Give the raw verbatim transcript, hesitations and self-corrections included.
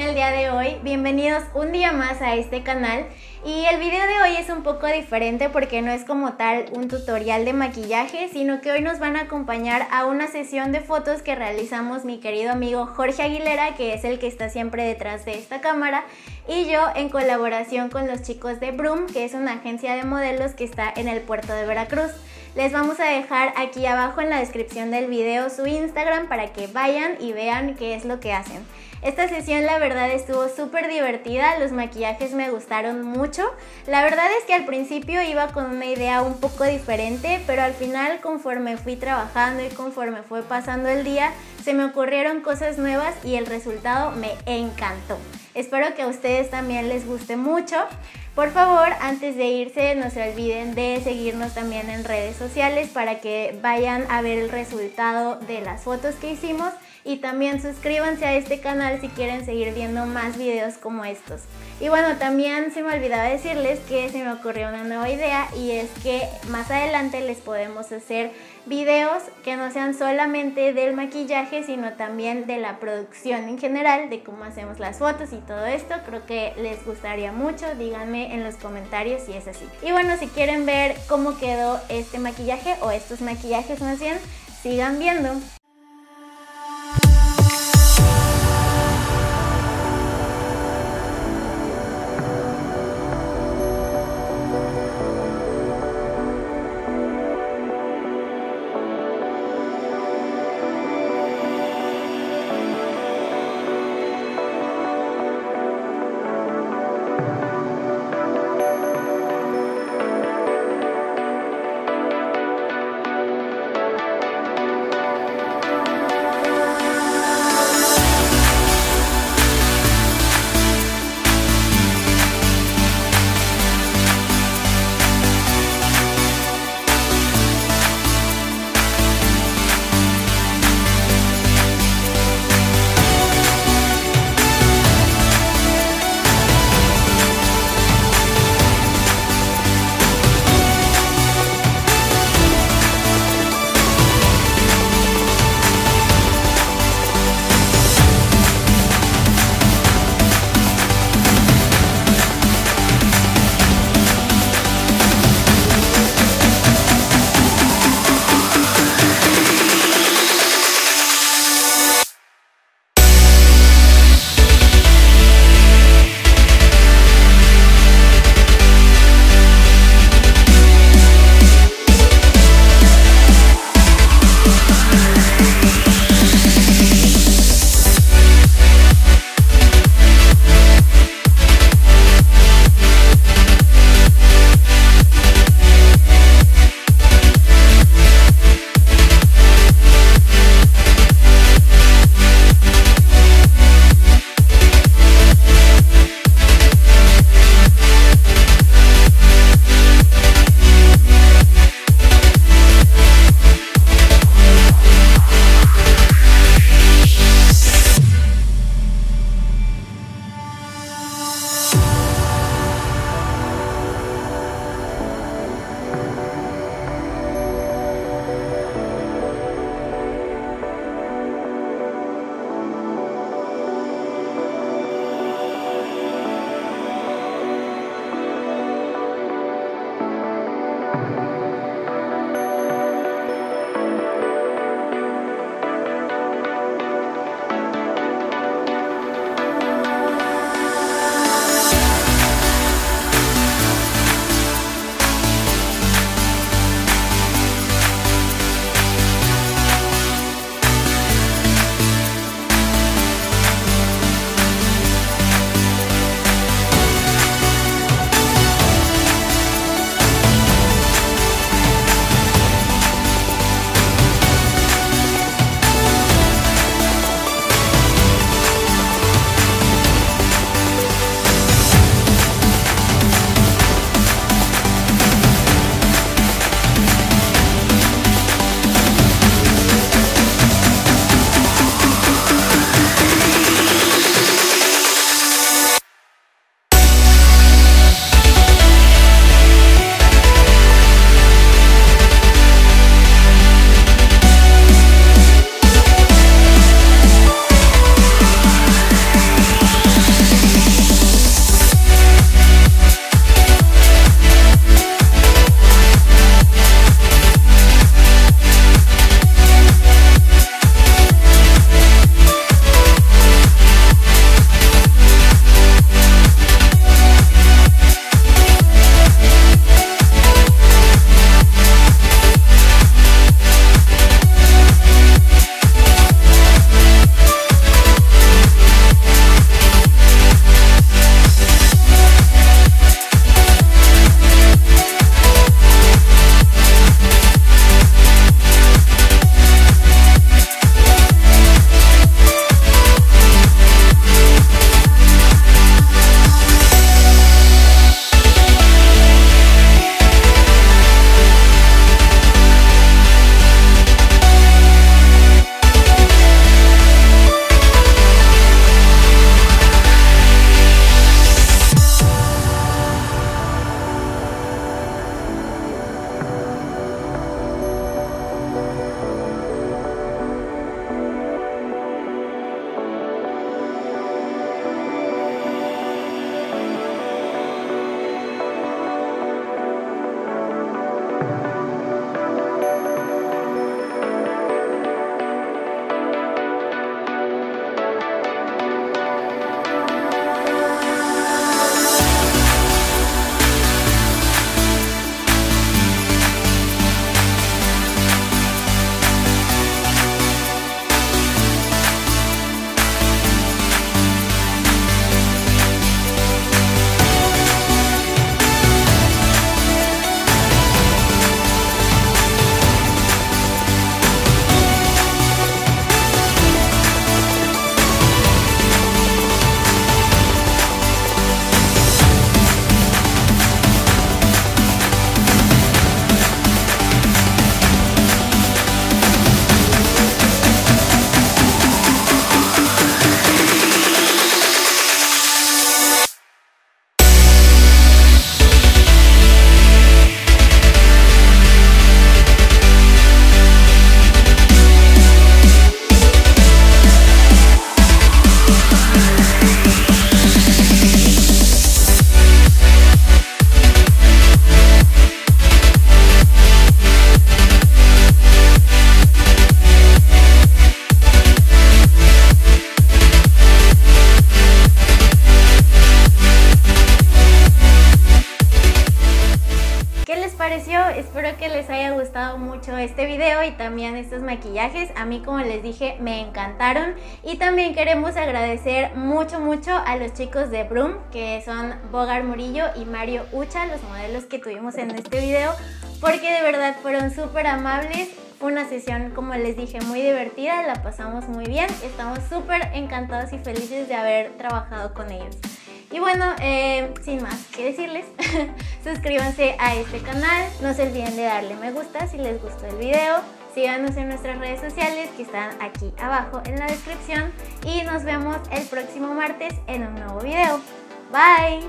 están el día de hoy? Bienvenidos un día más a este canal. Y el video de hoy es un poco diferente porque no es como tal un tutorial de maquillaje, sino que hoy nos van a acompañar a una sesión de fotos que realizamos mi querido amigo Jorge Aguilera, que es el que está siempre detrás de esta cámara, y yo en colaboración con los chicos de Brum, que es una agencia de modelos que está en el puerto de Veracruz. Les vamos a dejar aquí abajo en la descripción del video su Instagram para que vayan y vean qué es lo que hacen. Esta sesión la verdad estuvo súper divertida, los maquillajes me gustaron mucho. La verdad es que al principio iba con una idea un poco diferente, pero al final conforme fui trabajando y conforme fue pasando el día, se me ocurrieron cosas nuevas y el resultado me encantó. Espero que a ustedes también les guste mucho. Por favor, antes de irse, no se olviden de seguirnos también en redes sociales para que vayan a ver el resultado de las fotos que hicimos, y también suscríbanse a este canal si quieren seguir viendo más videos como estos. Y bueno, también se me olvidaba decirles que se me ocurrió una nueva idea, y es que más adelante les podemos hacer videos que no sean solamente del maquillaje, sino también de la producción en general, de cómo hacemos las fotos y todo esto. Creo que les gustaría mucho, díganme en los comentarios si es así. Y bueno, si quieren ver cómo quedó este maquillaje, o estos maquillajes más bien, sigan viendo. que les haya gustado mucho este video y también estos maquillajes. A mí, como les dije, me encantaron. Y también queremos agradecer mucho mucho a los chicos de Brum, que son Bogar Murillo y Mario Ucha, los modelos que tuvimos en este video, porque de verdad fueron súper amables. Fue una sesión, como les dije, muy divertida, la pasamos muy bien, estamos súper encantados y felices de haber trabajado con ellos. Y bueno, eh, sin más que decirles, suscríbanse a este canal, no se olviden de darle me gusta si les gustó el video, síganos en nuestras redes sociales que están aquí abajo en la descripción y nos vemos el próximo martes en un nuevo video. Bye.